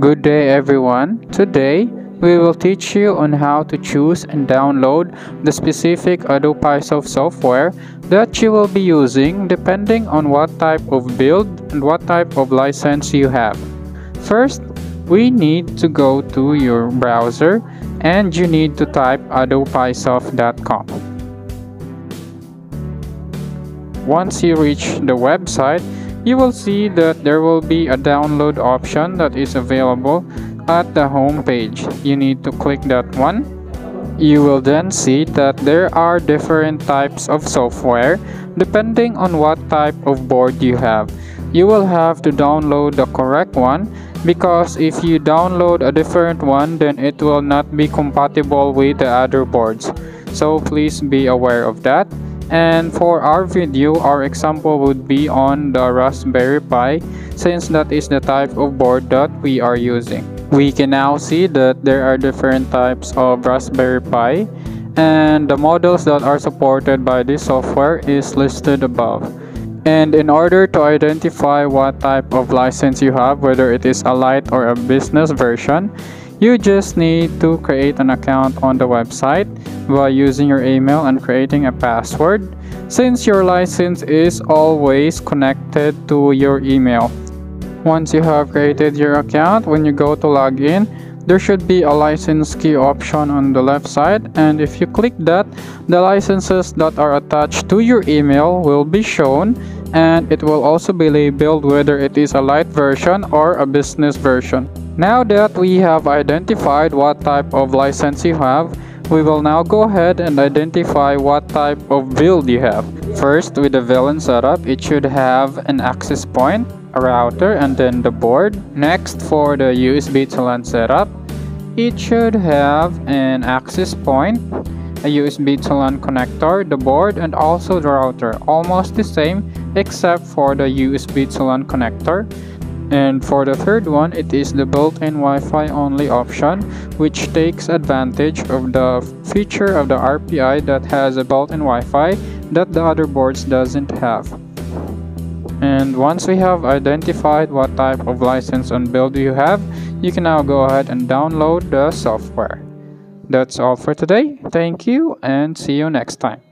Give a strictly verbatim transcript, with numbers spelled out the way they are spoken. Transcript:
Good day everyone. Today we will teach you on how to choose and download the specific AdoPiSoft software that you will be using depending on what type of build and what type of license you have. First, we need to go to your browser and you need to type adopisoft dot com. Once you reach the website, you will see that there will be a download option that is available at the home page. You need to click that one. You will then see that there are different types of software depending on what type of board you have. You will have to download the correct one, because if you download a different one, then it will not be compatible with the other boards. So please be aware of that. And for our video, our example would be on the Raspberry Pi, since that is the type of board that we are using. We can now see that there are different types of Raspberry Pi, and the models that are supported by this software is listed above. And in order to identify what type of license you have, whether it is a light or a business version, you just need to create an account on the website by using your email and creating a password, since your license is always connected to your email. Once you have created your account, when you go to log in, there should be a license key option on the left side, and if you click that, the licenses that are attached to your email will be shown, and it will also be labeled whether it is a light version or a business version. Now that we have identified what type of license you have, we will now go ahead and identify what type of build you have. First, with the V LAN setup, it should have an access point, a router, and then the board. Next, for the U S B to LAN setup, it should have an access point, a U S B to LAN connector, the board, and also the router. Almost the same except for the U S B to LAN connector. And for the third one, it is the built-in Wi-Fi only option, which takes advantage of the feature of the R P I that has a built-in Wi-Fi that the other boards doesn't have. And once we have identified what type of license and build you have, you can now go ahead and download the software. That's all for today. Thank you and see you next time.